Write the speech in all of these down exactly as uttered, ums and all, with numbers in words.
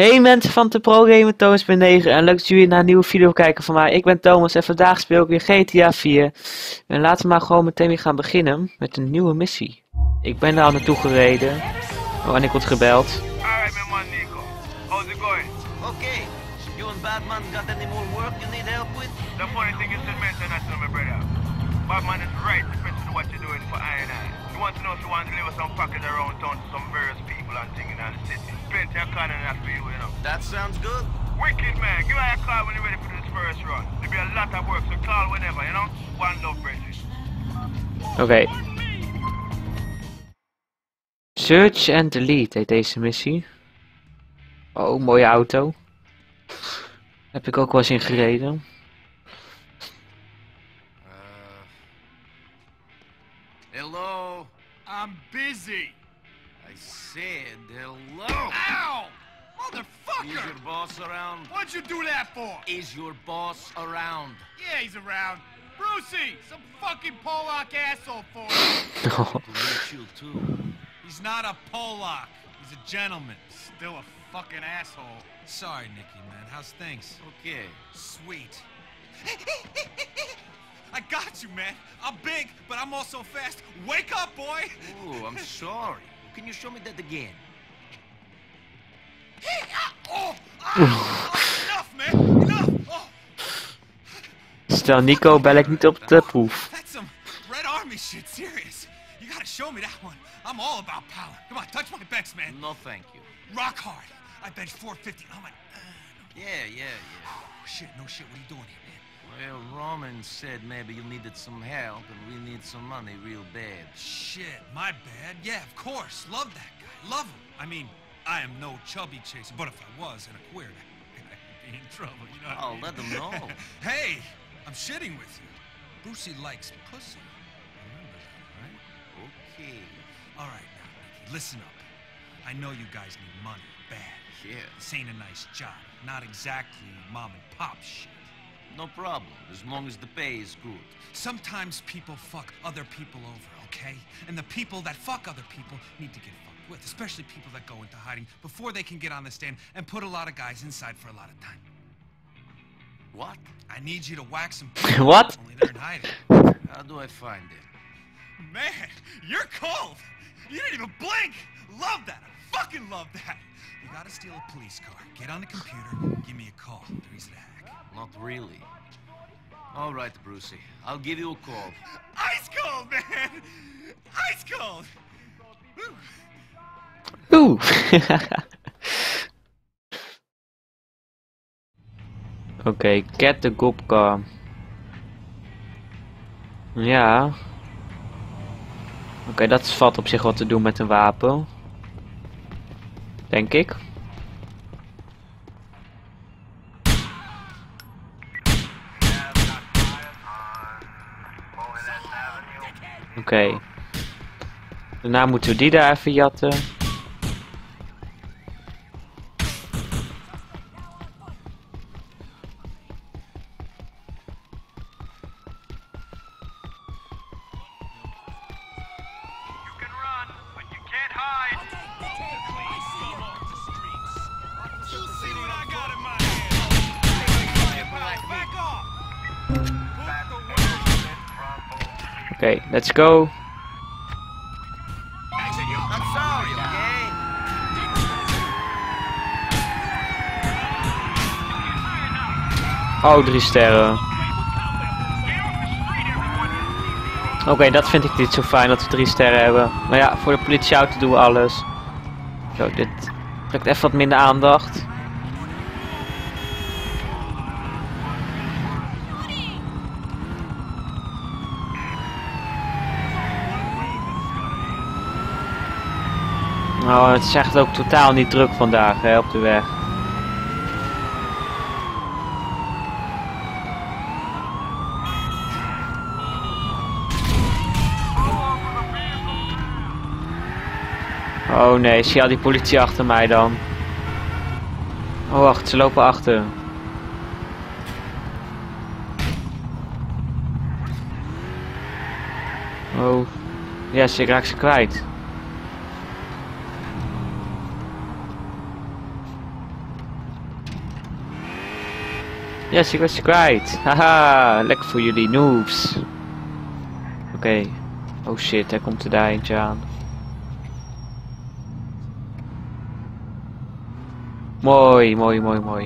Hey mensen van TheProGamerThomasP negen en leuk dat jullie naar een nieuwe video kijken van mij. Ik ben Thomas en vandaag speel ik weer G T A vier. En laten we maar gewoon meteen weer gaan beginnen met een nieuwe missie. Ik ben er al naartoe gereden. Oh, en ik word gebeld. Alright, my man Niko. How's it going? Okay. You and Batman got any more work you need help with? The funny thing is the mention that's not my brother. Batman is right depends on what you're doing for I and I. You want to know if you want to deliver some package around town to some various people and things in the city. Plenty of cars in that field, you know. That sounds good. Wicked, man. Give me a call when you're ready for this first run. There'll be a lot of work, so call whenever, you know. One love, British. Okay. Search and delete heet deze missie. Oh, mooie auto. Heb ik ook wel eens in gereden. Uh, hello, I'm busy. I said hello. Ow! Motherfucker! Is your boss around? What'd you do that for? Is your boss around? Yeah, he's around. Brucey, some fucking Polack asshole for you. You too. He's not a Polack. He's a gentleman. Still a fucking asshole. Sorry, Nikki, man. How's things? Okay. Sweet. I got you, man. I'm big, but I'm also fast. Wake up, boy! Ooh, I'm sorry. Can you show me that again? Hey, ah, oh, ah, oh, enough, man. Enough. Oh. Stel Niko Bellic niet op de proef. That's some Red Army shit, serious. You gotta show me that one. I'm all about power. Come on, touch my bench, man. No, thank you. Rock hard. I bench four fifty. I'm like, uh, no. Yeah, yeah, yeah. Oh, shit, no shit. What are you doing here, man? Well, Roman said maybe you needed some help, and we need some money real bad. Shit, my bad. Yeah, of course. Love that guy. Love him. I mean, I am no chubby chaser, but if I was and a queer, I'd be in trouble. You know what I mean? I'll let them know. Hey, I'm shitting with you. Brucey likes pussy. Remember that, right? Okay. All right, now, Nikki, listen up. I know you guys need money, bad. Yeah. This ain't a nice job. Not exactly mom and pop shit. No problem, as long as the pay is good. Sometimes people fuck other people over, okay? And the people that fuck other people need to get fucked with, especially people that go into hiding before they can get on the stand and put a lot of guys inside for a lot of time. What? I need you to whack some people. What? Only they're in hiding. How do I find it? Man, you're cold! You didn't even blink! Love that! I fucking love that! You gotta steal a police car, get on the computer, give me a call. There is the hack. Not really. Alright, Brucey, I'll give you a call. Ice cold, man! Ice cold! Ooh! Okay, get the cop car. Ja. Oké, okay, dat valt op zich wat te doen met een wapen. Denk ik. Oké. Okay. Daarna moeten we die daar even jatten. Okay, let's go. I'm sorry, okay? Oh, drie sterren. Oké, okay, dat vind ik niet zo fijn dat we drie sterren hebben. Maar ja, voor de politieauto doen we alles. Zo, dit trekt even wat minder aandacht. Nou, oh, het is echt ook totaal niet druk vandaag, hè, op de weg. Oh nee, zie je al die politie achter mij dan? Oh wacht, ze lopen achter. Oh, yes, ik raak ze kwijt. Yes, ik was kwijt. Haha, lekker voor jullie noobs. Oké. Okay. Oh shit, daar komt er daar eentje aan. Mooi, mooi, mooi, mooi.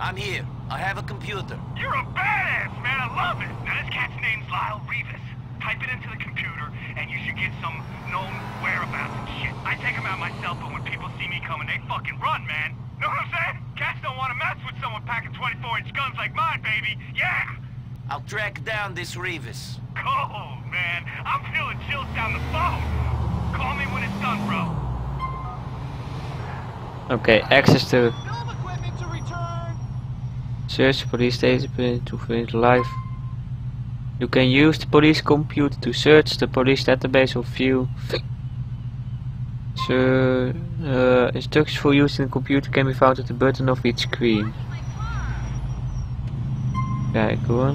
I'm here. I have a computer. You're a badass, man. I love it. Now this cat's name's Lyle Rivas. Type it into the computer, and you should get some known whereabouts and shit. I take them out myself, but when people see me coming, they fucking run, man. Know what I'm saying? Cats don't want to mess with someone packing twenty-four inch guns like mine, baby. Yeah! I'll track down this Rivas. Cold, man. I'm feeling chills down the phone. Call me when it's done, bro. Okay, access to... Search police station to find live. You can use the police computer to search the police database or view. So, uh, instructions for using the computer can be found at the button of each screen. Kijk hoor.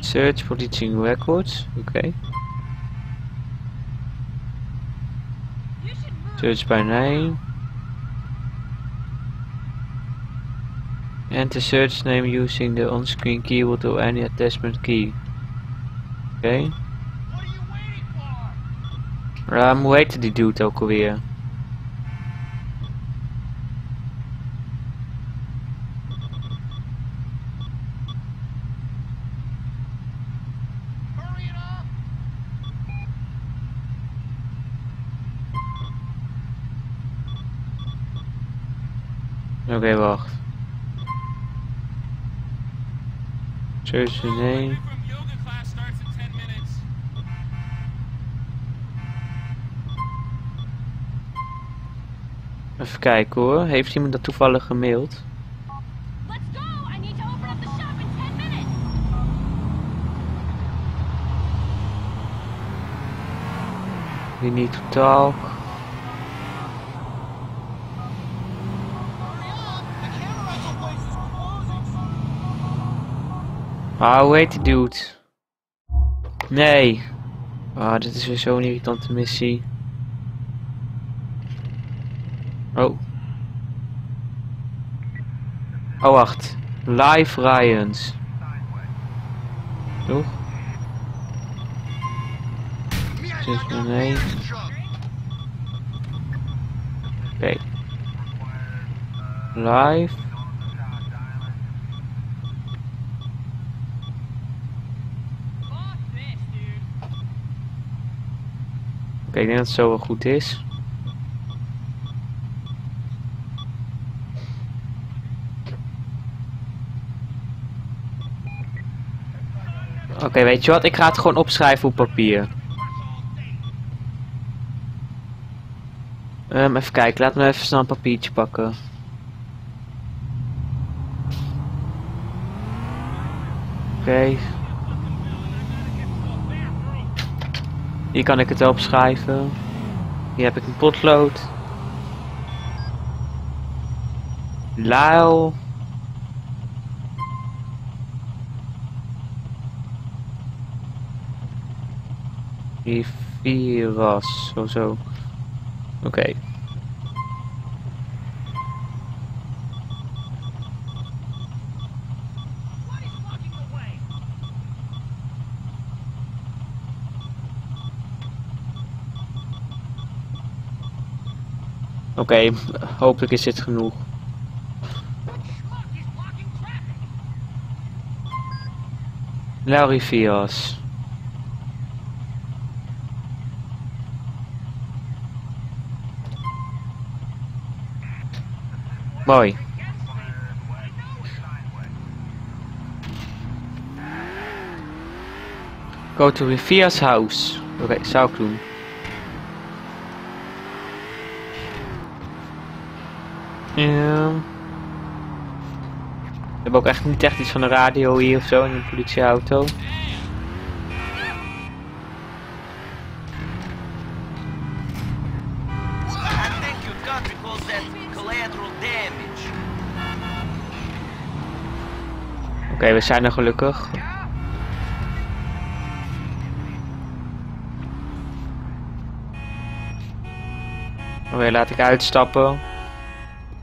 Search police records. Oké. Okay. Search by name. Enter search name using the on-screen keyword or any attachment key. Okay. What are you waiting for? Um, hoe heette die dude ook alweer? Oké, okay, wacht. Search the name. Even kijken hoor, heeft iemand dat toevallig gemaild? We need to talk. Ah, hoe heet die dude? Nee. Ah, dit is weer zo'n irritante missie. Oh. Oh, wacht. Live Ryans. Toch? Nee. Oké. Live. Oké, okay, ik denk dat het zo wel goed is. Oké, okay, weet je wat? Ik ga het gewoon opschrijven op papier. Um, even kijken, laten we even snel een papiertje pakken. Oké. Okay. Hier kan ik het opschrijven. Hier heb ik een potlood. Lyle. Rivas. Of zo. Oké. Okay. Oké, okay, hopelijk is dit genoeg. Lyle Rivas. Mooi. Go to Rivas house. Oké, okay, zou ik doen. Ja. We hebben ook echt niet echt iets van een radio hier of zo in een politieauto. Oké, okay, we zijn er gelukkig. Oké, Oké, okay, laat ik uitstappen.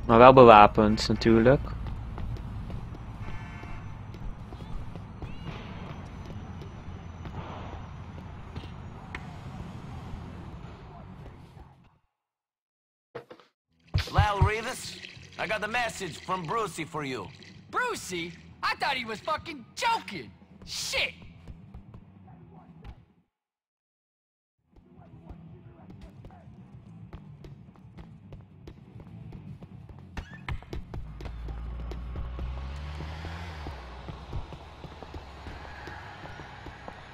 Maar wel bewapend natuurlijk. Lyle Rivas, I got a message from Brucey for you. Brucey? I thought he was fucking joking. Shit.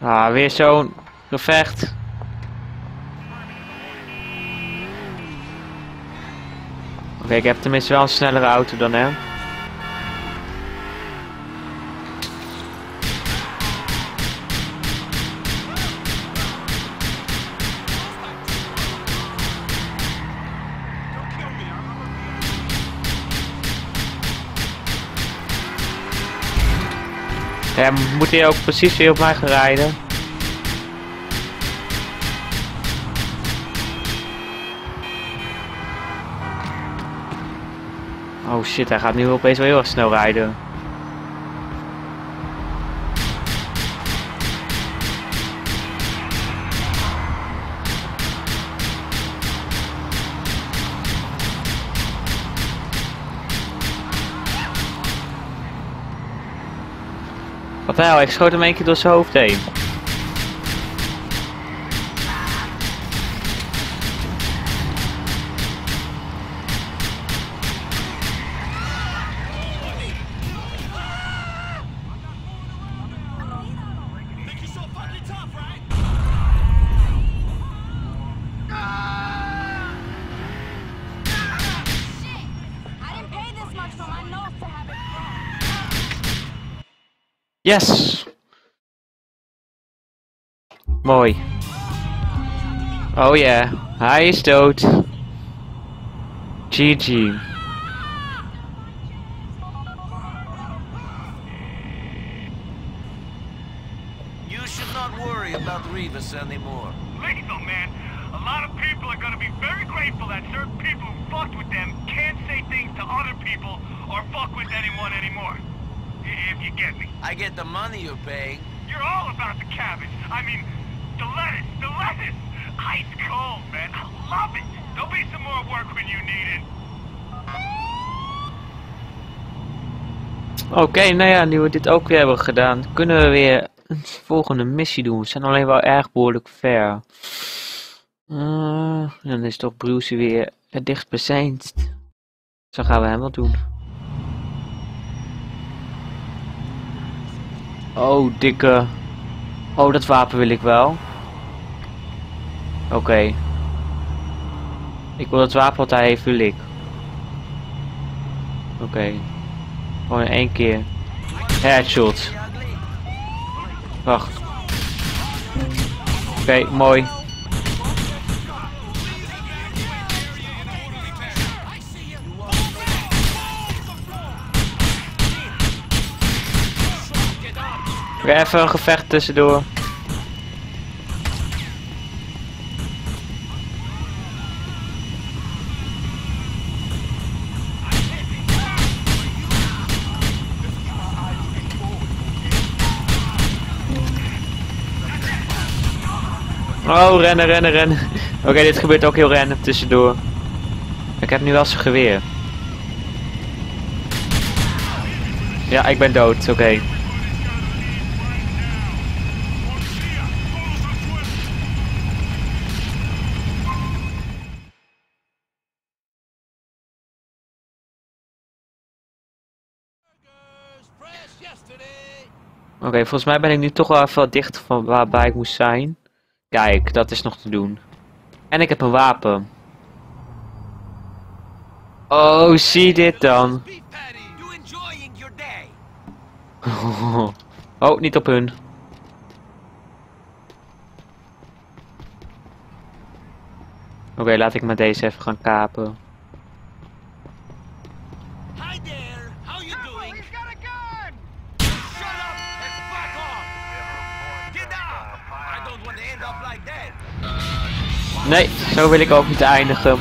Ah, weer zo'n gevecht. Oké, okay, ik heb tenminste wel een snellere auto dan hem. Ja, moet hij ook precies weer op mij gaan rijden? Oh shit, hij gaat nu opeens wel heel erg snel rijden. Nou, ik schoot hem een keer door zijn hoofd heen. Yes! Mooi. Oh ja, yeah. Hij is dood. G G. You should not worry about Rivas anymore. Later, man. A lot of people are gonna be very grateful that certain people who fucked with them can't say things to other people or fuck with anyone anymore. If you get me. I get the money you're paying. You're all about the cabbage. I mean, the lettuce, the lettuce. Ice cold, man. I love it. There'll be some more work when you need it. Oké, okay, nou ja, nu we dit ook weer hebben gedaan, kunnen we weer een volgende missie doen. We zijn alleen wel erg behoorlijk ver. Uh, dan is toch Bruce weer het dichtstbijzijnd. Zo gaan we hem wel doen. Oh, dikke. Oh, dat wapen wil ik wel. Oké. Okay. Ik wil het wapen wat hij heeft, wil ik. Oké. Okay. Gewoon in één keer. Headshot. Wacht. Oké, okay, mooi. Weer even een gevecht tussendoor. Oh, rennen, rennen, rennen. Oké, okay, dit gebeurt ook heel random tussendoor. Ik heb nu wel zijn geweer. Ja, ik ben dood. Oké. Okay. Oké, okay, volgens mij ben ik nu toch wel even dichter van waarbij ik moest zijn. Kijk, dat is nog te doen. En ik heb een wapen. Oh, zie dit dan. Oh, niet op hun. Oké, okay, laat ik maar deze even gaan kapen. Nee, zo wil ik ook niet eindigen.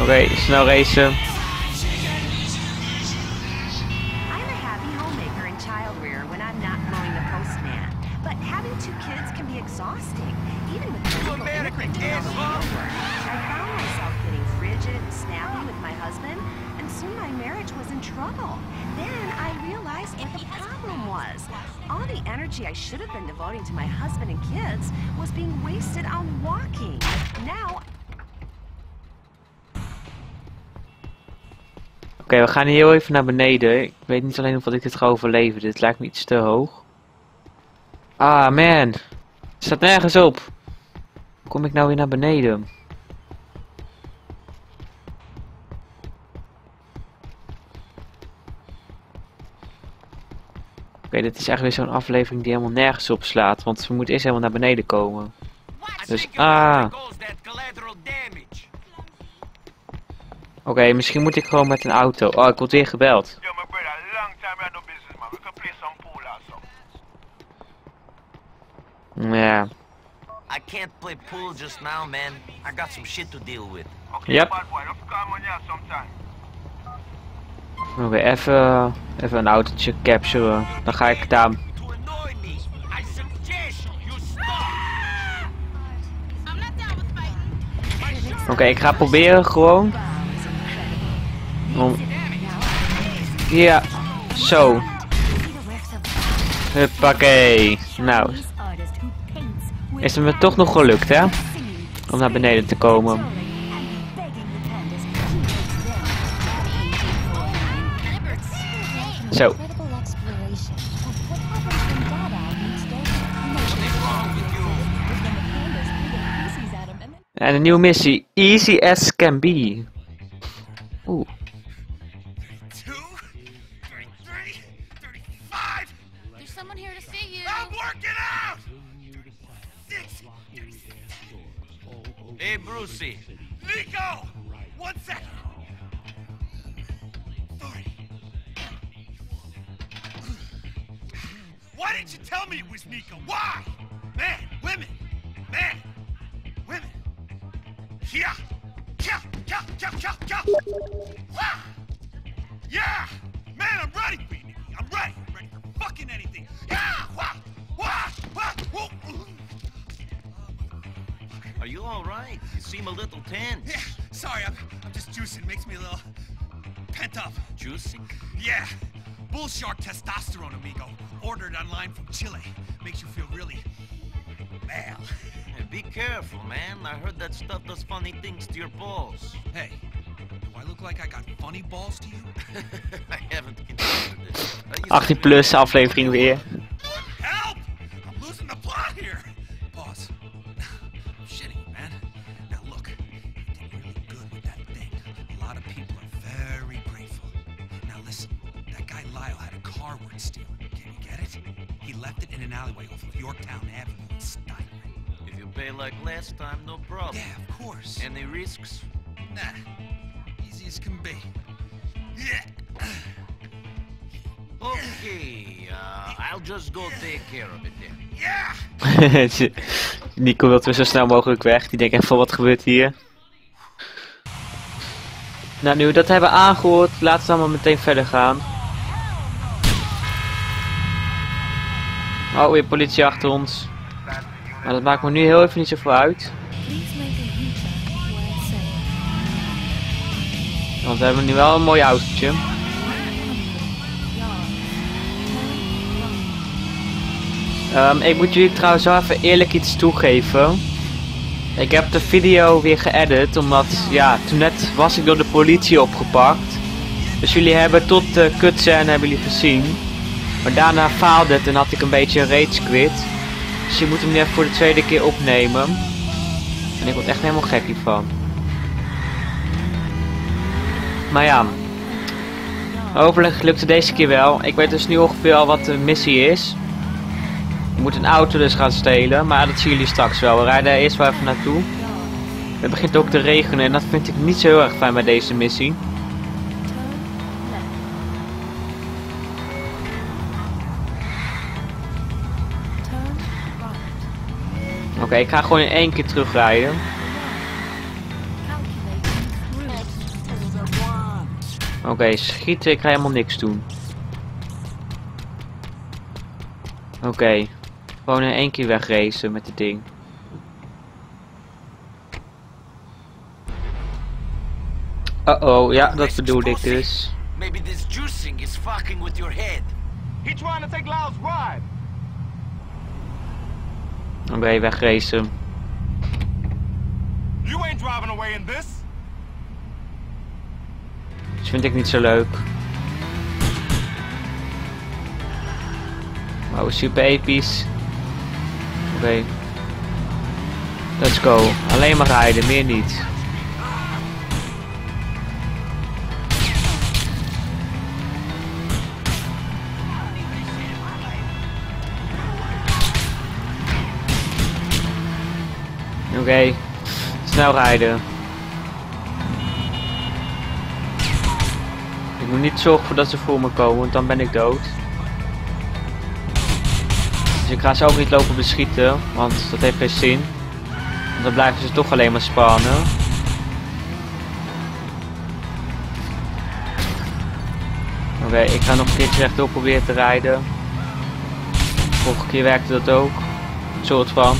Oké, okay, snel racen. Oké, okay, we gaan heel even naar beneden. Ik weet niet alleen of ik dit ga overleven. Dit lijkt me iets te hoog. Ah, man. Het staat nergens op. Kom ik nou weer naar beneden? Oké, okay, dit is echt weer zo'n aflevering die helemaal nergens op slaat. Want we moeten eerst helemaal naar beneden komen. Dus, ah. Oké, okay, misschien moet ik gewoon met een auto. Oh, ik word weer gebeld. Ja. Ja. Oké, even een autootje capturen. Dan ga ik daar... Oké, okay, ik ga proberen gewoon... Om... Ja, zo. Huppakee. Nou. Is het me toch nog gelukt, hè? Om naar beneden te komen. Zo. En een nieuwe missie. Easy as can be. Oeh. Hey, Brucey. Niko! One second! Why didn't you tell me it was Niko? Why? Man, women! Man! Women! Yeah! Yeah! Yeah! Yeah! Yeah! Yeah! Ah! Yeah! Man, I'm ready, baby! I'm ready! I'm ready for fucking anything! Yeah! Wah! Wah! Wah! Whoa! Are you all right? You seem a little tense. Yeah, sorry, I'm, I'm just juicing. Makes me a little pent up. Juicing? Yeah. Bullshark testosterone, amigo. Ordered online from Chile. Makes you feel really male. Hey, be careful, man. I heard that stuff does funny things to your balls. Hey, do I look like I got funny balls to you? I haven't considered this. achttien plus aflevering weer. Help! I'm losing the plot here. Pause. Lyle had a car worth stealing. Can you get it? He left it in an alleyway off of Yorktown Avenue in Steinway. If you pay like last time, no problem. Yeah, of course. Any risks? Nah. Easy as can be. Yeah. Okay, uh, I'll just go take care of it then. Yeah! Niko wil weer zo snel mogelijk weg. Die denkt echt van wat gebeurt hier. Nou, nu we dat hebben aangehoord, laten we dan maar meteen verder gaan. Oh, weer politie achter ons. Maar dat maakt me nu heel even niet zoveel uit. Want we hebben nu wel een mooi autootje. Um, ik moet jullie trouwens wel even eerlijk iets toegeven. Ik heb de video weer geëdit, omdat, ja, toen net was ik door de politie opgepakt. Dus jullie hebben tot de cutscene hebben jullie gezien. Maar daarna faalde het en had ik een beetje een rage quit. Dus je moet hem nu even voor de tweede keer opnemen. En ik word echt helemaal gek hiervan. Maar ja. Hopelijk lukt het deze keer wel. Ik weet dus nu ongeveer al wat de missie is. Je moet een auto dus gaan stelen. Maar dat zien jullie straks wel. We rijden eerst wel even naartoe. Het begint ook te regenen. En dat vind ik niet zo heel erg fijn bij deze missie. Oké, okay, ik ga gewoon in één keer terugrijden. Oké, okay, schieten, ik ga helemaal niks doen. Oké. Okay. Gewoon in één keer wegracen met dit ding. Uh-oh, ja, dat bedoel ik dus. Maybe this juicing is fucking with your head. He trying to take Lyle's ride. Oké, okay, wegracen. You ain't driving away in this. Dat vind ik niet zo leuk. Wow, super episch. Oké. Okay. Let's go. Alleen maar rijden, meer niet. Oké. Okay. Snel rijden. Ik moet niet zorgen dat ze voor me komen, want dan ben ik dood. Dus ik ga ze ook niet lopen beschieten, want dat heeft geen zin. Want dan blijven ze toch alleen maar spannen. Oké, okay, ik ga nog een keertje rechtdoor proberen te rijden. De vorige keer werkte dat ook. Een soort van.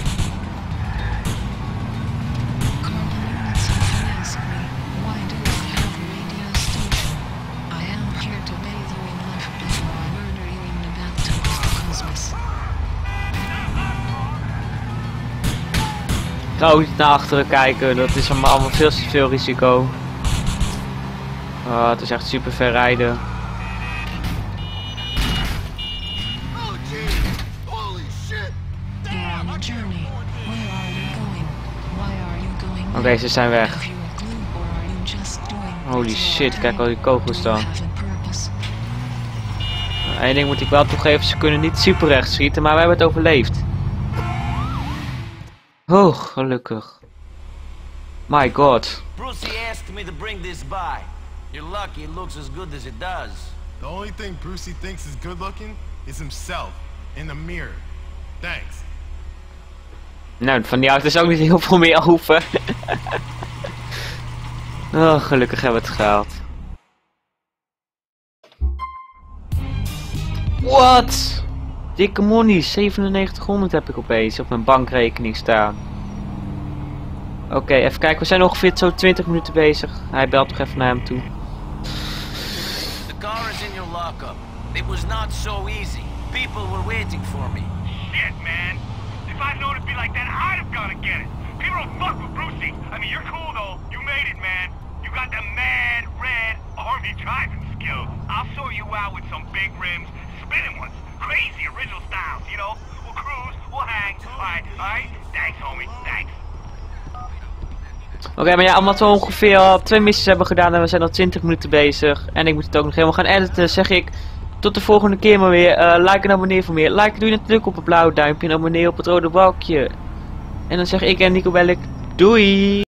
Ik ga ook niet naar achteren kijken, dat is allemaal veel te veel risico. Uh, het is echt super ver rijden. Oké, okay, ze zijn weg. Holy shit, kijk al die kogels dan. Eén ding moet ik wel toegeven, ze kunnen niet super recht schieten, maar we hebben het overleefd. Oh, gelukkig. My god. Brucey asked me to bring this by. You're lucky it looks as good as it does. The only thing Brucey thinks is good looking is himself in the mirror. Thanks. Nou, van die auto is ook niet heel veel meer over. Oh, gelukkig hebben we het gehaald. What? Dikke money, zevenennegentighonderd heb ik opeens op mijn bankrekening staan. Oké, okay, even kijken, we zijn ongeveer zo twintig minuten bezig. Hij belt nog even naar hem toe. The car is in your lockup. It was not so easy. People were waiting for me. Shit, man. If I'd known it'd be like that, I'd have gone and get it. People don't fuck with Brucey. I mean, you're cool though. You made it, man. You got the mad red army driving skill. I'll show you out with some big rims, spinning ones. Crazy original styles, you know? We'll cruise, we'll hang. Alright, alright. Thanks, homie. Thanks. Oké, okay, maar ja, omdat we ongeveer al twee missies hebben gedaan en we zijn al twintig minuten bezig. En ik moet het ook nog helemaal gaan editen, zeg ik. Tot de volgende keer maar weer. Uh, like en abonneer voor meer. Like doe je natuurlijk op het blauwe duimpje en abonneer op het rode balkje. En dan zeg ik en Niko Bellic, doei!